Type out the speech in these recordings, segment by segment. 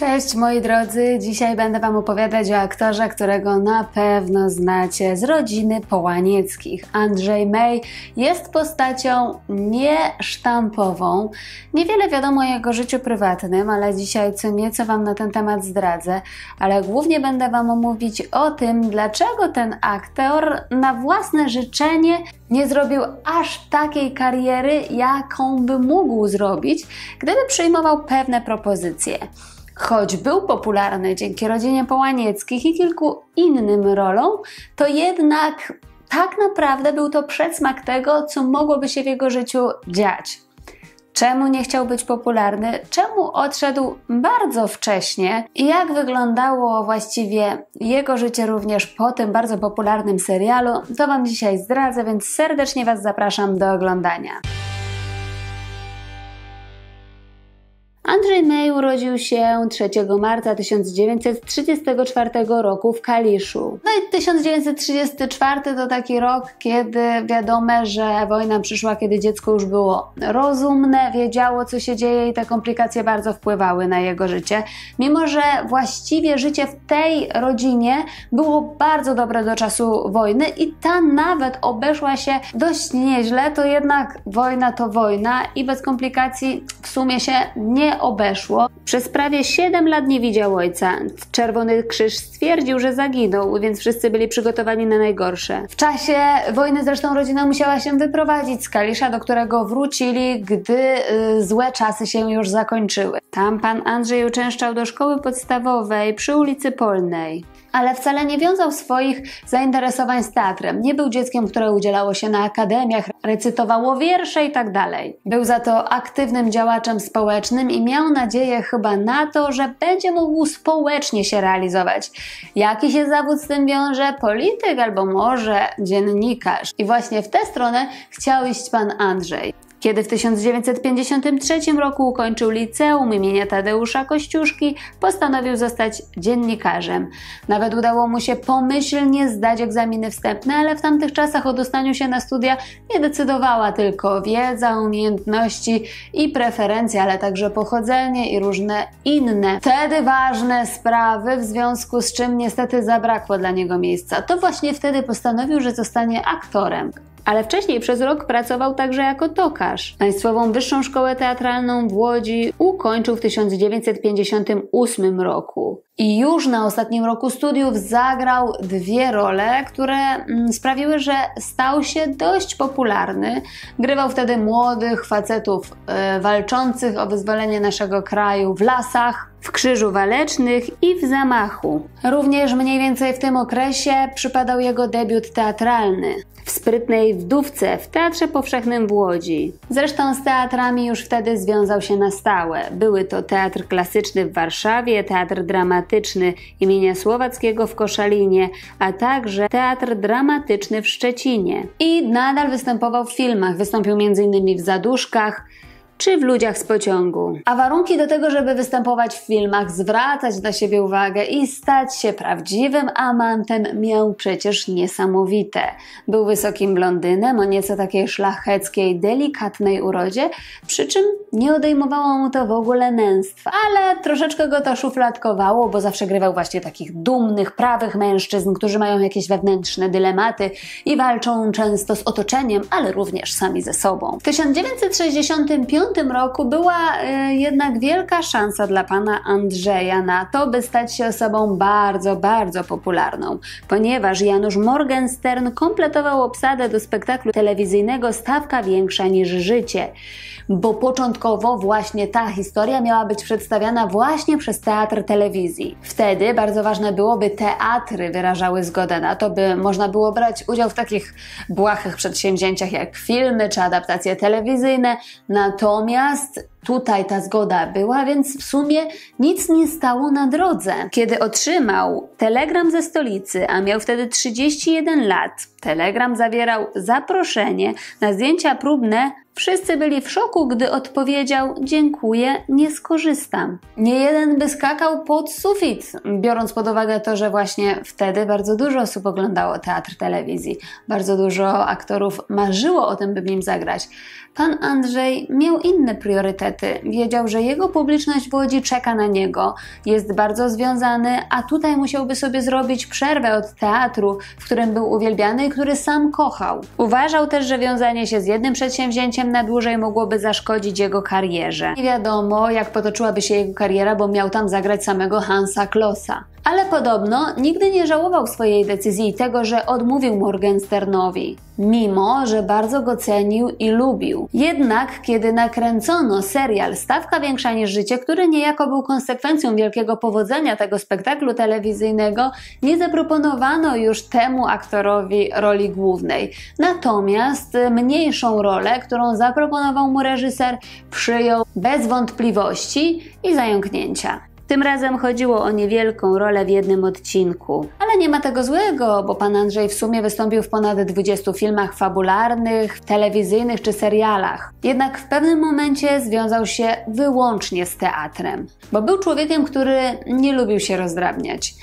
Cześć moi drodzy, dzisiaj będę Wam opowiadać o aktorze, którego na pewno znacie z rodziny Połanieckich. Andrzej May jest postacią niesztampową. Niewiele wiadomo o jego życiu prywatnym, ale dzisiaj co nieco Wam na ten temat zdradzę, ale głównie będę Wam mówić o tym, dlaczego ten aktor na własne życzenie nie zrobił aż takiej kariery, jaką by mógł zrobić, gdyby przyjmował pewne propozycje. Choć był popularny dzięki rodzinie Połanieckich i kilku innym rolom, to jednak tak naprawdę był to przedsmak tego, co mogłoby się w jego życiu dziać. Czemu nie chciał być popularny? Czemu odszedł bardzo wcześnie? I jak wyglądało właściwie jego życie również po tym bardzo popularnym serialu? To Wam dzisiaj zdradzę, więc serdecznie Was zapraszam do oglądania. Andrzej May urodził się 3 marca 1934 roku w Kaliszu. No i 1934 to taki rok, kiedy wiadome, że wojna przyszła, kiedy dziecko już było rozumne, wiedziało co się dzieje i te komplikacje bardzo wpływały na jego życie. Mimo że właściwie życie w tej rodzinie było bardzo dobre do czasu wojny i ta nawet obeszła się dość nieźle, to jednak wojna to wojna i bez komplikacji w sumie się nie obeszło. Przez prawie 7 lat nie widział ojca. Czerwony Krzyż stwierdził, że zaginął, więc wszyscy byli przygotowani na najgorsze. W czasie wojny zresztą rodzina musiała się wyprowadzić z Kalisza, do którego wrócili, gdy złe czasy się już zakończyły. Tam pan Andrzej uczęszczał do szkoły podstawowej przy ulicy Polnej. Ale wcale nie wiązał swoich zainteresowań z teatrem. Nie był dzieckiem, które udzielało się na akademiach, recytowało wiersze itd. Był za to aktywnym działaczem społecznym i miał nadzieję chyba na to, że będzie mógł społecznie się realizować. Jaki się zawód z tym wiąże? Polityk albo może dziennikarz. I właśnie w tę stronę chciał iść pan Andrzej. Kiedy w 1953 roku ukończył liceum imienia Tadeusza Kościuszki, postanowił zostać dziennikarzem. Nawet udało mu się pomyślnie zdać egzaminy wstępne, ale w tamtych czasach o dostaniu się na studia nie decydowała tylko wiedza, umiejętności i preferencje, ale także pochodzenie i różne inne, wtedy ważne sprawy, w związku z czym niestety zabrakło dla niego miejsca. To właśnie wtedy postanowił, że zostanie aktorem. Ale wcześniej przez rok pracował także jako tokarz. Państwową Wyższą Szkołę Teatralną w Łodzi ukończył w 1958 roku. I już na ostatnim roku studiów zagrał 2 role, które sprawiły, że stał się dość popularny. Grywał wtedy młodych facetów walczących o wyzwolenie naszego kraju w lasach, w Krzyżu Walecznych i w Zamachu. Również mniej więcej w tym okresie przypadał jego debiut teatralny w Sprytnej Wdówce w Teatrze Powszechnym w Łodzi. Zresztą z teatrami już wtedy związał się na stałe. Były to Teatr Klasyczny w Warszawie, Teatr Dramatyczny imienia Słowackiego w Koszalinie, a także Teatr Dramatyczny w Szczecinie. I nadal występował w filmach. Wystąpił m.in. w Zaduszkach czy w Ludziach z pociągu. A warunki do tego, żeby występować w filmach, zwracać na siebie uwagę i stać się prawdziwym amantem, miał przecież niesamowite. Był wysokim blondynem o nieco takiej szlacheckiej, delikatnej urodzie, przy czym nie odejmowało mu to w ogóle męstwa, ale troszeczkę go to szufladkowało, bo zawsze grywał właśnie takich dumnych, prawych mężczyzn, którzy mają jakieś wewnętrzne dylematy i walczą często z otoczeniem, ale również sami ze sobą. W 1965 roku była jednak wielka szansa dla pana Andrzeja na to, by stać się osobą bardzo, bardzo popularną, ponieważ Janusz Morgenstern kompletował obsadę do spektaklu telewizyjnego Stawka Większa Niż Życie, bo początkowo właśnie ta historia miała być przedstawiana właśnie przez teatr telewizji. Wtedy bardzo ważne było, by teatry wyrażały zgodę na to, by można było brać udział w takich błahych przedsięwzięciach jak filmy czy adaptacje telewizyjne, natomiast tutaj ta zgoda była, więc w sumie nic nie stało na drodze. Kiedy otrzymał telegram ze stolicy, a miał wtedy 31 lat, telegram zawierał zaproszenie na zdjęcia próbne. Wszyscy byli w szoku, gdy odpowiedział: dziękuję, nie skorzystam. Niejeden by skakał pod sufit, biorąc pod uwagę to, że właśnie wtedy bardzo dużo osób oglądało teatr telewizji. Bardzo dużo aktorów marzyło o tym, by w nim zagrać. Pan Andrzej miał inne priorytety. poety. Wiedział, że jego publiczność w Łodzi czeka na niego, jest bardzo związany, a tutaj musiałby sobie zrobić przerwę od teatru, w którym był uwielbiany i który sam kochał. Uważał też, że wiązanie się z jednym przedsięwzięciem na dłużej mogłoby zaszkodzić jego karierze. Nie wiadomo, jak potoczyłaby się jego kariera, bo miał tam zagrać samego Hansa Klossa. Ale podobno nigdy nie żałował swojej decyzji i tego, że odmówił Morgensternowi, mimo że bardzo go cenił i lubił. Jednak kiedy nakręcono serial Stawka Większa Niż Życie, który niejako był konsekwencją wielkiego powodzenia tego spektaklu telewizyjnego, nie zaproponowano już temu aktorowi roli głównej. Natomiast mniejszą rolę, którą zaproponował mu reżyser, przyjął bez wątpliwości i zająknięcia. Tym razem chodziło o niewielką rolę w jednym odcinku. Ale nie ma tego złego, bo pan Andrzej w sumie wystąpił w ponad 20 filmach fabularnych, telewizyjnych czy serialach. Jednak w pewnym momencie związał się wyłącznie z teatrem. Bo był człowiekiem, który nie lubił się rozdrabniać.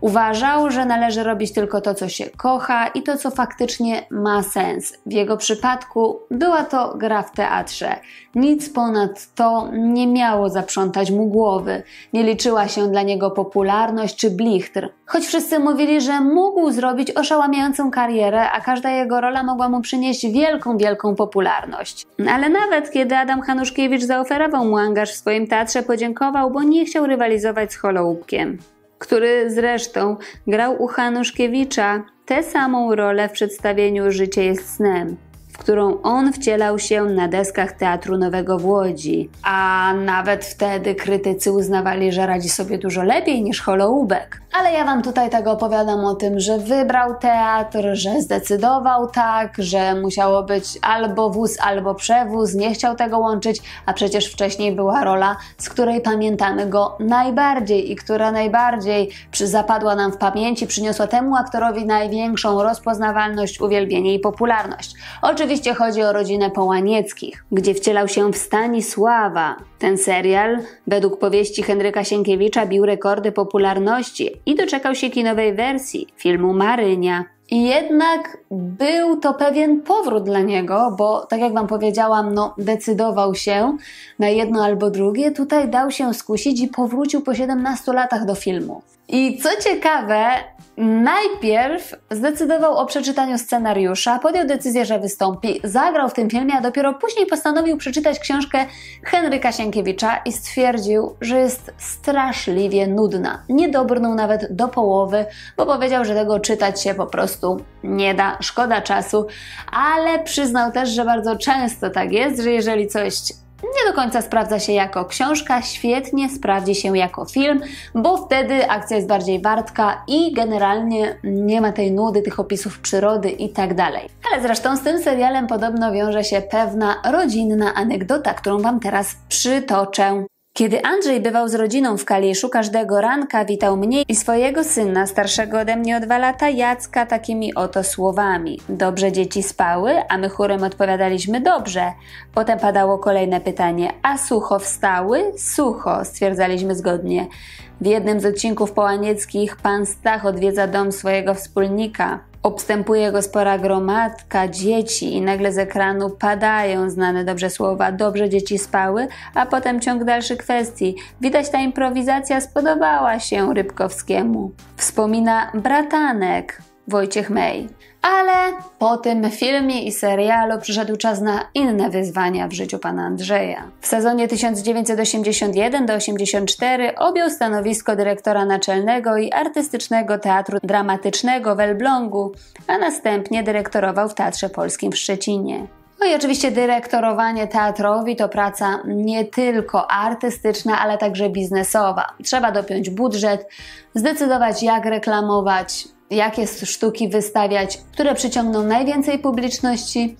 Uważał, że należy robić tylko to, co się kocha i to, co faktycznie ma sens. W jego przypadku była to gra w teatrze. Nic ponad to nie miało zaprzątać mu głowy. Nie liczyła się dla niego popularność czy blichtr. Choć wszyscy mówili, że mógł zrobić oszałamiającą karierę, a każda jego rola mogła mu przynieść wielką, wielką popularność. Ale nawet kiedy Adam Hanuszkiewicz zaoferował mu angaż w swoim teatrze, podziękował, bo nie chciał rywalizować z Hołoubkiem, który zresztą grał u Hanuszkiewicza tę samą rolę w przedstawieniu Życie jest snem, w którą on wcielał się na deskach Teatru Nowego w Łodzi. A nawet wtedy krytycy uznawali, że radzi sobie dużo lepiej niż Hołoubek. Ale ja wam tutaj tak opowiadam o tym, że wybrał teatr, że zdecydował tak, że musiało być albo wóz, albo przewóz, nie chciał tego łączyć, a przecież wcześniej była rola, z której pamiętamy go najbardziej i która najbardziej zapadła nam w pamięci, przyniosła temu aktorowi największą rozpoznawalność, uwielbienie i popularność. Oczywiście chodzi o rodzinę Połanieckich, gdzie wcielał się w Stanisława. Ten serial, według powieści Henryka Sienkiewicza, bił rekordy popularności i doczekał się kinowej wersji filmu Marynia. I jednak był to pewien powrót dla niego, bo tak jak wam powiedziałam, decydował się na jedno albo drugie, tutaj dał się skusić i powrócił po 17 latach do filmu. I co ciekawe, najpierw zdecydował o przeczytaniu scenariusza, podjął decyzję, że wystąpi, zagrał w tym filmie, a dopiero później postanowił przeczytać książkę Henryka Sienkiewicza i stwierdził, że jest straszliwie nudna. Nie dobrnął nawet do połowy, bo powiedział, że tego czytać się po prostu nie da, szkoda czasu, ale przyznał też, że bardzo często tak jest, że jeżeli coś nie do końca sprawdza się jako książka, świetnie sprawdzi się jako film, bo wtedy akcja jest bardziej wartka i generalnie nie ma tej nudy, tych opisów przyrody i tak dalej. Ale zresztą z tym serialem podobno wiąże się pewna rodzinna anegdota, którą wam teraz przytoczę. Kiedy Andrzej bywał z rodziną w Kaliszu, każdego ranka witał mnie i swojego syna, starszego ode mnie o 2 lata, Jacka, takimi oto słowami. Dobrze dzieci spały, a my chórem odpowiadaliśmy dobrze. Potem padało kolejne pytanie, a sucho wstały? Sucho, stwierdzaliśmy zgodnie. W jednym z odcinków Połanieckich pan Stach odwiedza dom swojego wspólnika. Obstępuje go spora gromadka dzieci i nagle z ekranu padają znane dobrze słowa, dobrze dzieci spały, a potem ciąg dalszych kwestii. Widać, ta improwizacja spodobała się Rybkowskiemu. Wspomina bratanek Wojciech May. Ale po tym filmie i serialu przyszedł czas na inne wyzwania w życiu pana Andrzeja. W sezonie 1981–84 objął stanowisko dyrektora naczelnego i artystycznego Teatru Dramatycznego w Elblągu, a następnie dyrektorował w Teatrze Polskim w Szczecinie. No i oczywiście dyrektorowanie teatrowi to praca nie tylko artystyczna, ale także biznesowa. Trzeba dopiąć budżet, zdecydować jak reklamować, jakie sztuki wystawiać, które przyciągną najwięcej publiczności,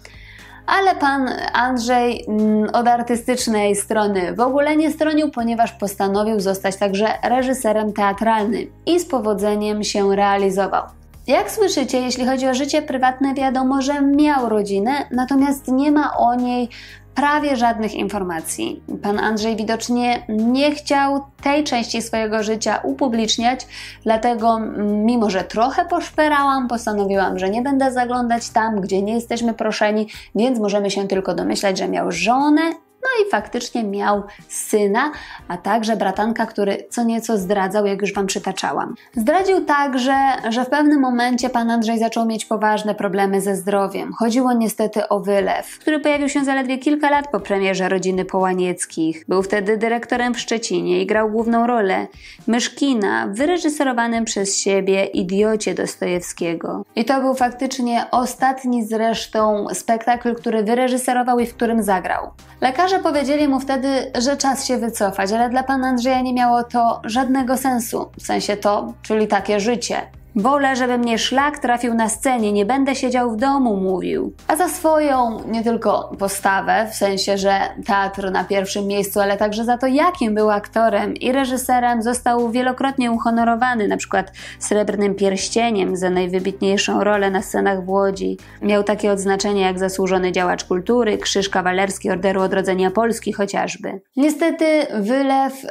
ale pan Andrzej od artystycznej strony w ogóle nie stronił, ponieważ postanowił zostać także reżyserem teatralnym i z powodzeniem się realizował. Jak słyszycie, jeśli chodzi o życie prywatne, wiadomo, że miał rodzinę, natomiast nie ma o niej prawie żadnych informacji. Pan Andrzej widocznie nie chciał tej części swojego życia upubliczniać, dlatego mimo, że trochę poszperałam, postanowiłam, że nie będę zaglądać tam, gdzie nie jesteśmy proszeni, więc możemy się tylko domyślać, że miał żonę, No i faktycznie miał syna, a także bratanka, który co nieco zdradzał, jak już Wam przytaczałam. Zdradził także, że w pewnym momencie pan Andrzej zaczął mieć poważne problemy ze zdrowiem. Chodziło niestety o wylew, który pojawił się zaledwie kilka lat po premierze Rodziny Połanieckich. Był wtedy dyrektorem w Szczecinie i grał główną rolę Myszkina w wyreżyserowanym przez siebie Idiocie Dostojewskiego. I to był faktycznie ostatni zresztą spektakl, który wyreżyserował i w którym zagrał. Lekarze powiedzieli mu wtedy, że czas się wycofać, ale dla pana Andrzeja nie miało to żadnego sensu. W sensie to, czyli takie życie. Wolę, żeby mnie szlak trafił na scenie, nie będę siedział w domu, mówił. A za swoją nie tylko postawę, w sensie, że teatr na pierwszym miejscu, ale także za to, jakim był aktorem i reżyserem, został wielokrotnie uhonorowany, np. Srebrnym Pierścieniem za najwybitniejszą rolę na scenach w Łodzi. Miał takie odznaczenia jak zasłużony działacz kultury, Krzyż Kawalerski Orderu Odrodzenia Polski chociażby. Niestety wylew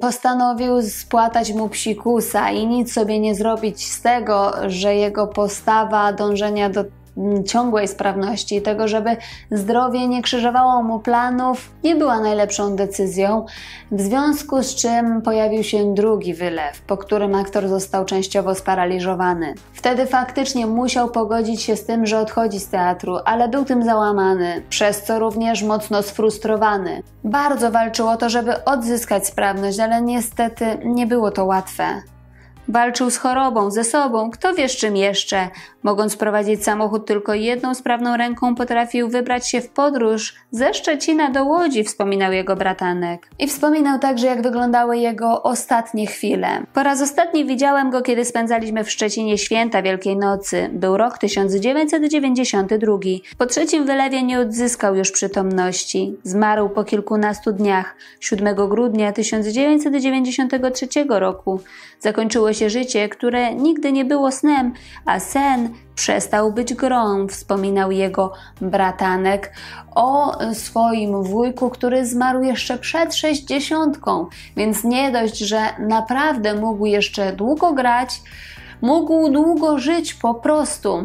postanowił spłatać mu psikusa i nic sobie nie zrobić z tego, że jego postawa dążenia do ciągłej sprawności i tego, żeby zdrowie nie krzyżowało mu planów, nie była najlepszą decyzją, w związku z czym pojawił się drugi wylew, po którym aktor został częściowo sparaliżowany. Wtedy faktycznie musiał pogodzić się z tym, że odchodzi z teatru, ale był tym załamany, przez co również mocno sfrustrowany. Bardzo walczył o to, żeby odzyskać sprawność, ale niestety nie było to łatwe. Walczył z chorobą, ze sobą, kto wie z czym jeszcze. Mogąc prowadzić samochód tylko jedną sprawną ręką, potrafił wybrać się w podróż ze Szczecina do Łodzi, wspominał jego bratanek. I wspominał także, jak wyglądały jego ostatnie chwile. Po raz ostatni widziałem go, kiedy spędzaliśmy w Szczecinie święta Wielkiej Nocy. Był rok 1992. Po trzecim wylewie nie odzyskał już przytomności. Zmarł po kilkunastu dniach. 7 grudnia 1993 roku. Zakończyło się życie, które nigdy nie było snem, a sen przestał być grą, wspominał jego bratanek o swoim wujku, który zmarł jeszcze przed 60, więc nie dość, że naprawdę mógł jeszcze długo grać, mógł długo żyć po prostu.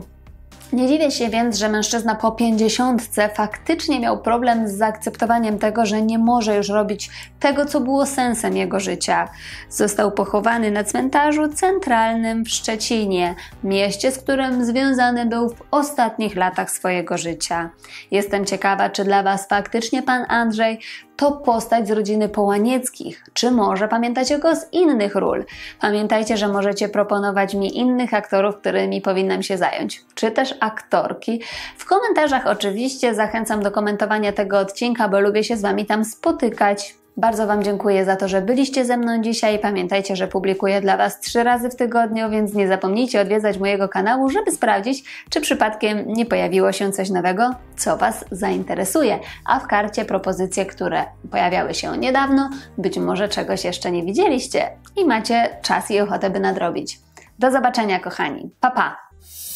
Nie dziwię się więc, że mężczyzna po 50 faktycznie miał problem z zaakceptowaniem tego, że nie może już robić tego, co było sensem jego życia. Został pochowany na cmentarzu centralnym w Szczecinie, mieście, z którym związany był w ostatnich latach swojego życia. Jestem ciekawa, czy dla Was faktycznie pan Andrzej to postać z Rodziny Połanieckich, czy może pamiętacie go z innych ról? Pamiętajcie, że możecie proponować mi innych aktorów, którymi powinnam się zająć, czy też aktorki. W komentarzach oczywiście zachęcam do komentowania tego odcinka, bo lubię się z Wami tam spotykać. Bardzo Wam dziękuję za to, że byliście ze mną dzisiaj. Pamiętajcie, że publikuję dla Was 3 razy w tygodniu, więc nie zapomnijcie odwiedzać mojego kanału, żeby sprawdzić, czy przypadkiem nie pojawiło się coś nowego, co Was zainteresuje. A w karcie propozycje, które pojawiały się niedawno, być może czegoś jeszcze nie widzieliście i macie czas i ochotę, by nadrobić. Do zobaczenia, kochani. Pa, pa!